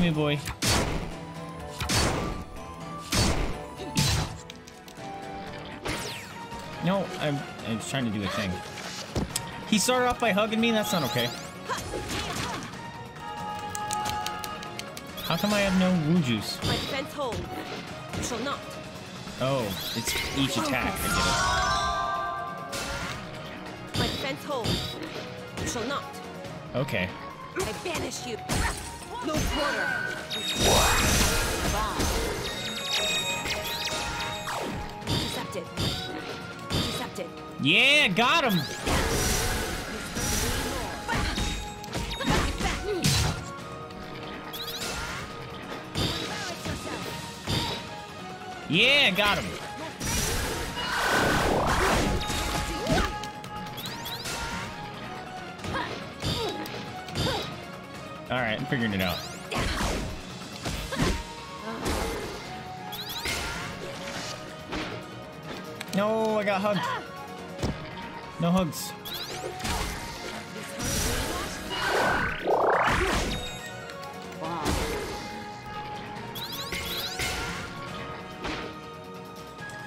me boy. No, I'm trying to do a thing. He started off by hugging me, and that's not okay. How come I have no Woo Juice? My defense hold. You shall not. Oh, it's each attack. I get it. My defense hold. You shall not. Okay. I banish you. No quarter. Intercepted. Intercepted. Yeah, got him. Yeah, got him. All right, I'm figuring it out. No, I got hugged. No hugs.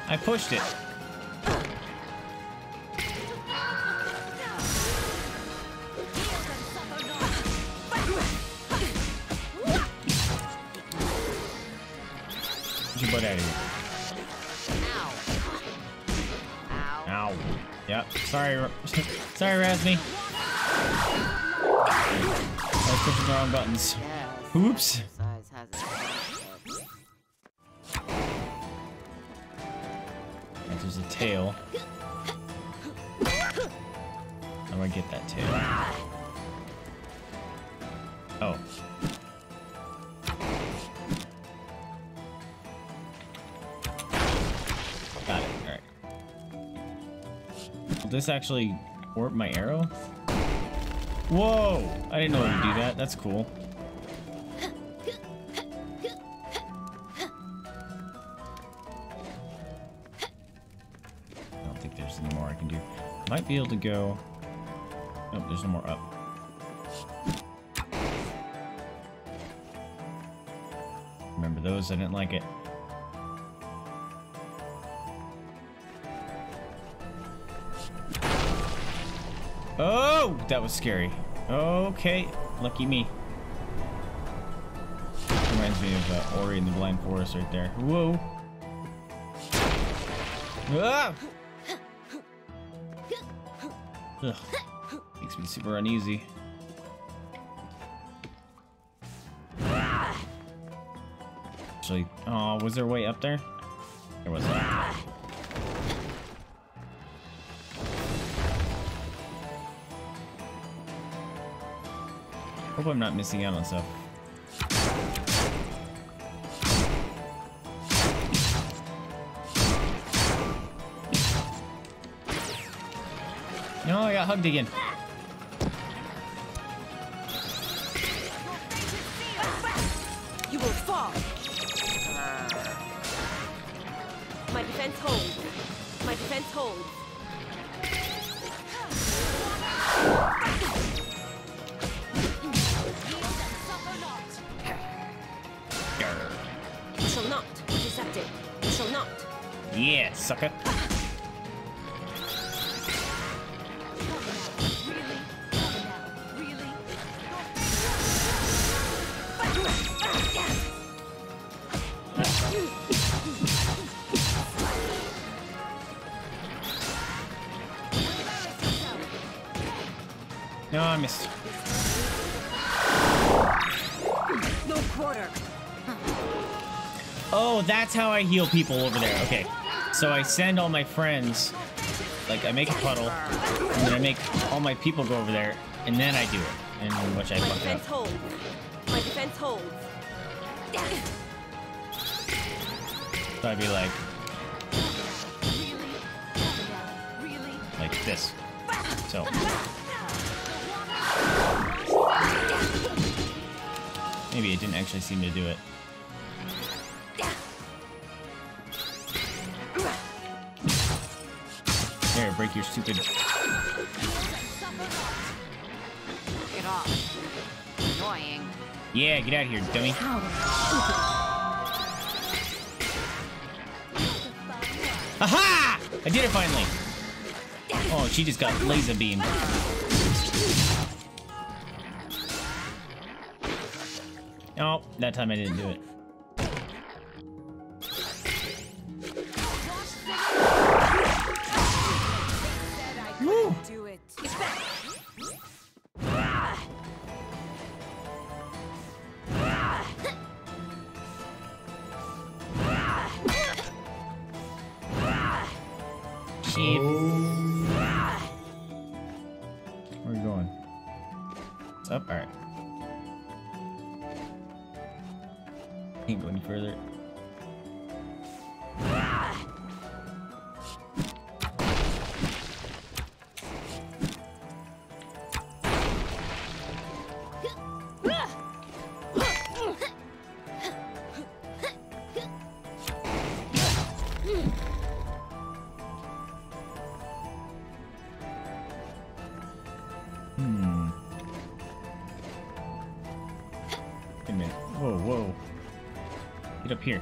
I pushed it. Get your butt out of here. Ow. Ow. Yep. Sorry. Sorry, Razmi. I was pushing the wrong buttons. Oops. There's a tail. I'm gonna get that tail. Oh. Got it. All right. Will this actually warp my arrow? Whoa! I didn't know how to do that. That's cool. Might be able to go. Oh, there's no more up. Remember those? I didn't like it. Oh, that was scary. Okay, lucky me. Reminds me of Ori in the Blind Forest right there. Whoa. Ah! Ugh. Makes me super uneasy. Actually, oh, was there a way up there? There was not. Hope I'm not missing out on stuff. No, I got hugged again. You will fall. My defense holds. My defense holds. You shall not. Intercepted. You shall not. Yeah, sucker. No, I missed. No quarter. Oh, that's how I heal people over there. Okay. So I send all my friends, like I make a puddle, and then I make all my people go over there, and then I do it. And which I fucked up. Holds. My defense holds. So I'd be like this. So. Maybe it didn't actually seem to do it. There, break your stupid. Get off. Annoying. Yeah, get out of here, dummy. Aha! I did it finally. Oh, she just got laser beamed. Oh, that time I didn't do it. Woo! Where are you going? It's up? Alright. Can't go any further. Here.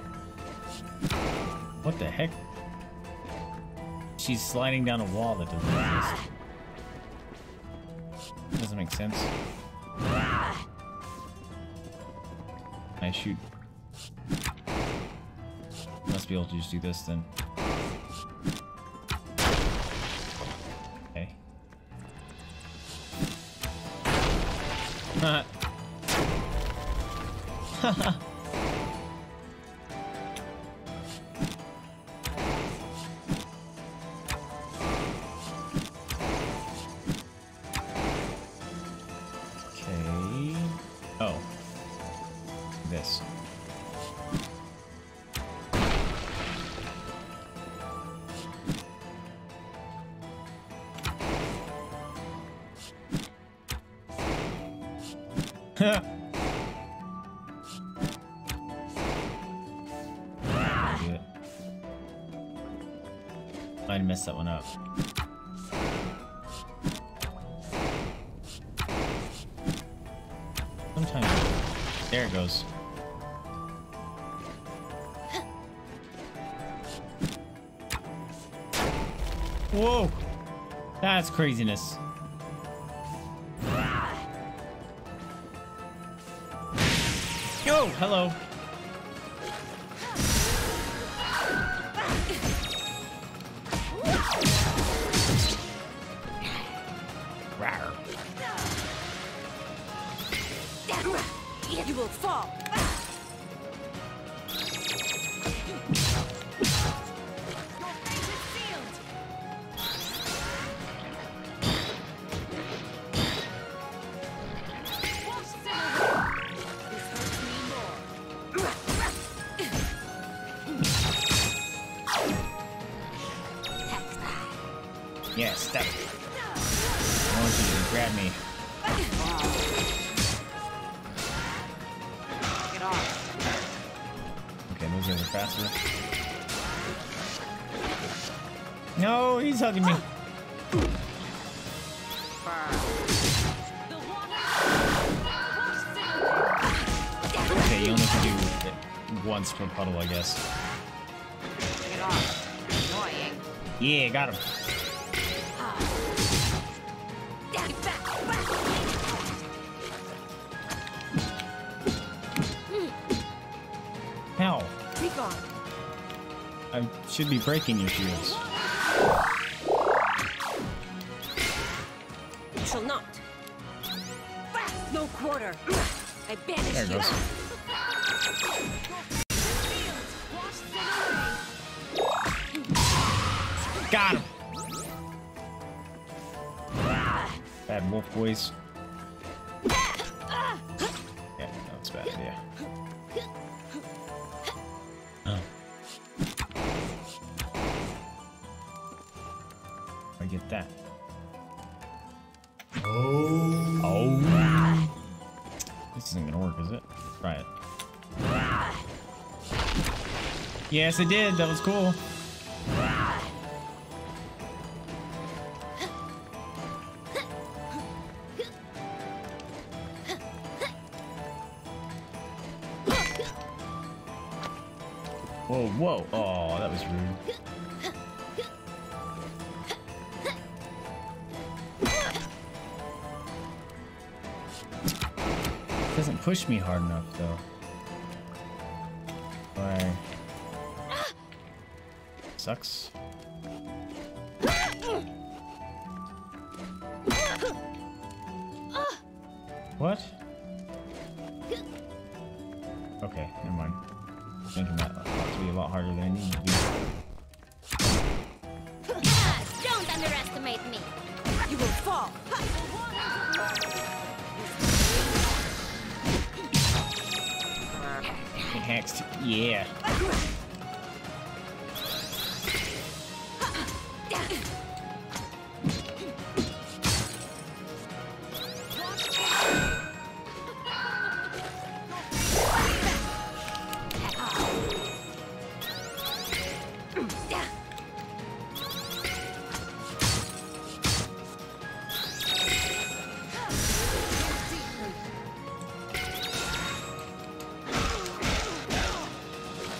What the heck? She's sliding down a wall that doesn't exist. Doesn't make sense. I shoot. Must be able to just do this then. Okay. Haha. I messed that one up. Sometimes. There it goes. Whoa! That's craziness. Yo! Hello! You will fall. Yeah, step. I want you to grab me. Faster. No, he's hugging me. Okay, you only can do it once per puddle, I guess. Yeah, got him. How? I should be breaking your shields. You shall not. No quarter. I banish there it goes. Got him. Bad wolf boys. Yeah, that's bad. Yeah. Get that. Oh. Oh. This isn't gonna work, is it? Try it. Yes, it did. That was cool. Whoa, whoa. Oh, that was rude. It doesn't push me hard enough, though. Why? Sucks. What? Okay, never mind. I'm thinking that ought to be a lot harder than I need to be. Don't underestimate me. You will fall. Next, yeah.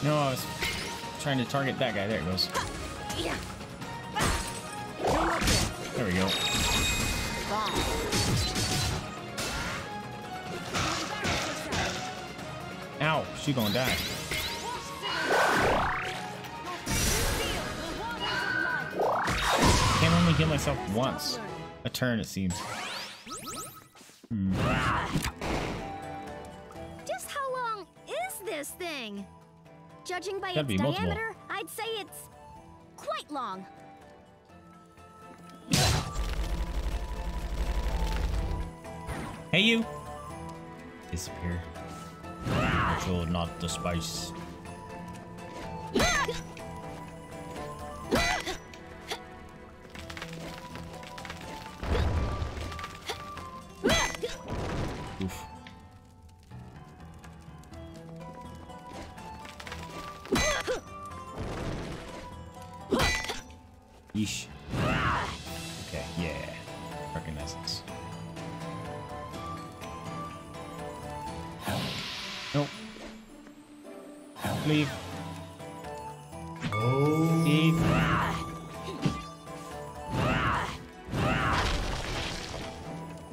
No, I was trying to target that guy. There it goes. There we go. Ow, she gonna die. I can only heal myself once. A turn, it seems. Just how long is this thing? Judging by its diameter, I'd say it's quite long. Hey, you! Disappear. But you're not the spice. Oof. Yeesh. Okay, yeah. Recognize this. Nope. Leave. Oh. Leave.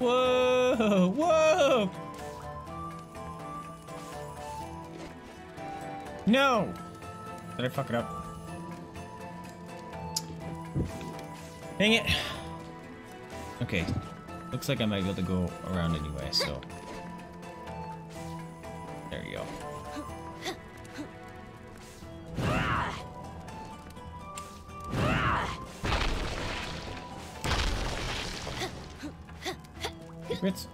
Whoa! Whoa! No! Did I fuck it up? Dang it. Okay. Looks like I might be able to go around anyway, so. There you go. Secrets?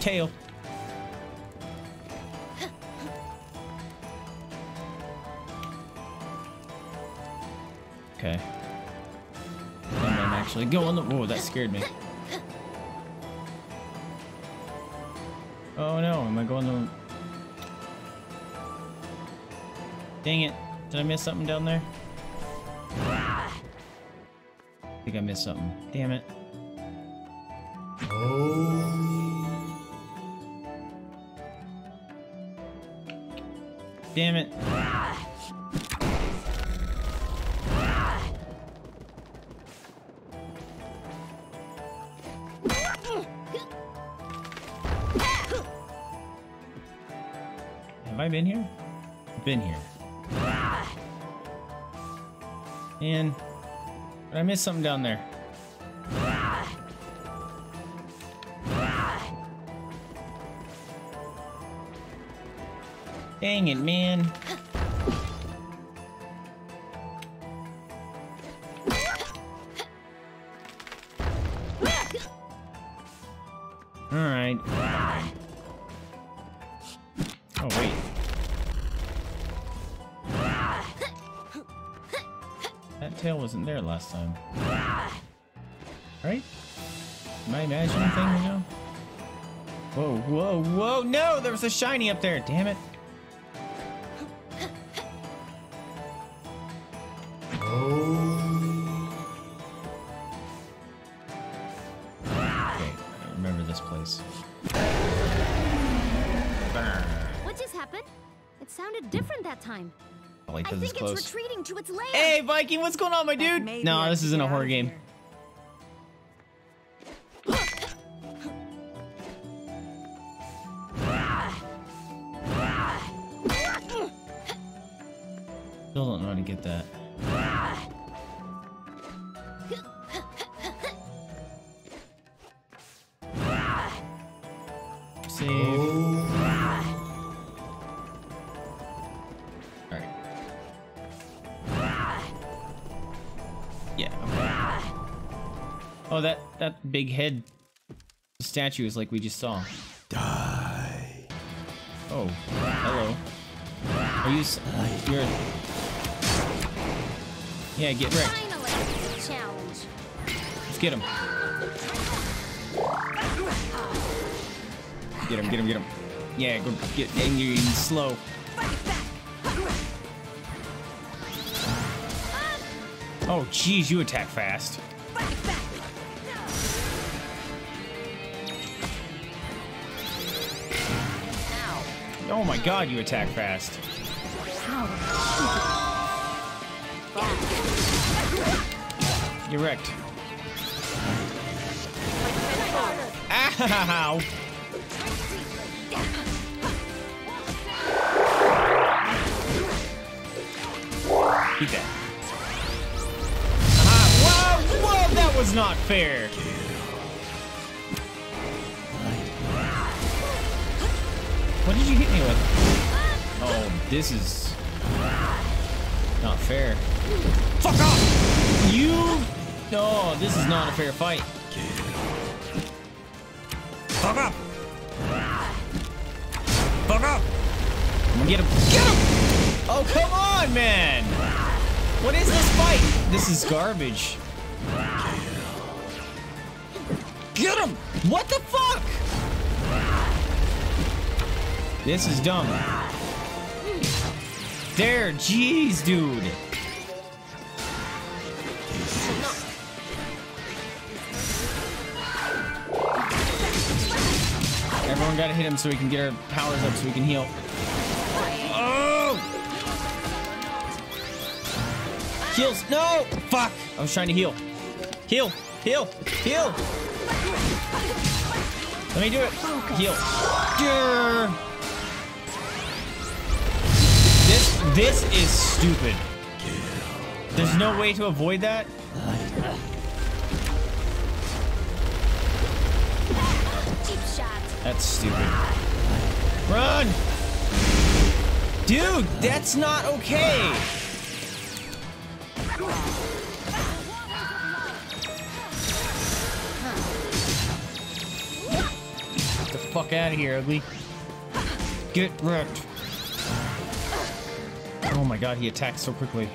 Tail. Okay. And then actually go on the. Whoa, that scared me. Oh no, am I going the. Dang it. Did I miss something down there? I think I missed something. Damn it. Oh. Damn it. Have I been here? I've been here. And did I miss something down there? Dang it, man. All right. Oh, wait. That tail wasn't there last time. Right? Am I imagining things now? Whoa, whoa, whoa. No, there was a shiny up there. Damn it. Oh. remember this place. What just happened? It sounded different that time. Like, I think it's retreating to its lair. Hey, Viking, what's going on, my dude? No, this isn't a horror game. Still don't know how to get that. Save. All right. Yeah. Okay. Oh, that big head statue is like we just saw. Die. Oh. Hello. Are you? You're. Yeah, get wrecked. Finally, challenge. Let's get him. Get him, get him, get him. Yeah, go get angry and slow. Oh, jeez, you attack fast. Oh my god, you attack fast. You're wrecked. Ow! Eat that. Aha! Whoa! Whoa! That was not fair! What did you hit me with? Oh, this is not fair. Fuck off! You... Oh, this is not a fair fight. Fuck up! Fuck up! I'm gonna get him. Get him! Oh, come on, man! What is this fight? This is garbage. Get him! What the fuck? This is dumb. There, jeez, dude. Everyone gotta hit him so we can get our powers up so we can heal. Oh! Heals, no! Fuck! I was trying to heal. Heal, heal, heal! Let me do it. Heal. Grr. This is stupid. There's no way to avoid that. That's stupid. Run! Dude, that's not okay! Get the fuck out of here, ugly. Get wrecked. Oh my god, he attacks so quickly.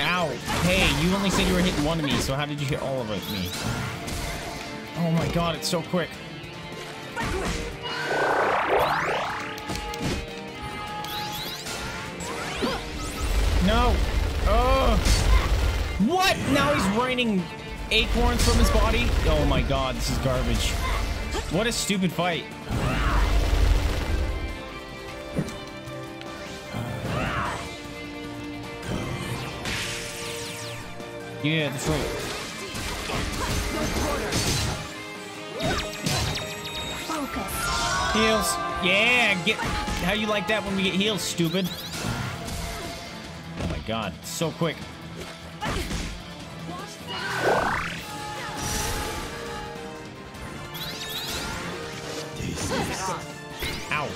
Ow! Hey, you only said you were hitting one of me, so how did you hit all of me? Oh my god, it's so quick. No! Oh! What? Now he's raining acorns from his body? Oh my god, this is garbage. What a stupid fight. Yeah, that's right. Heals. Yeah, get... How you like that when we get heals, stupid? Oh my god, so quick. Ow.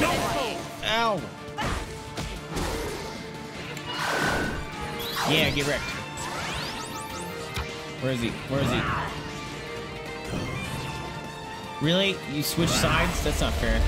No. Ow. Yeah, get wrecked. Where is he? Where is he? Really? You switch sides? That's not fair.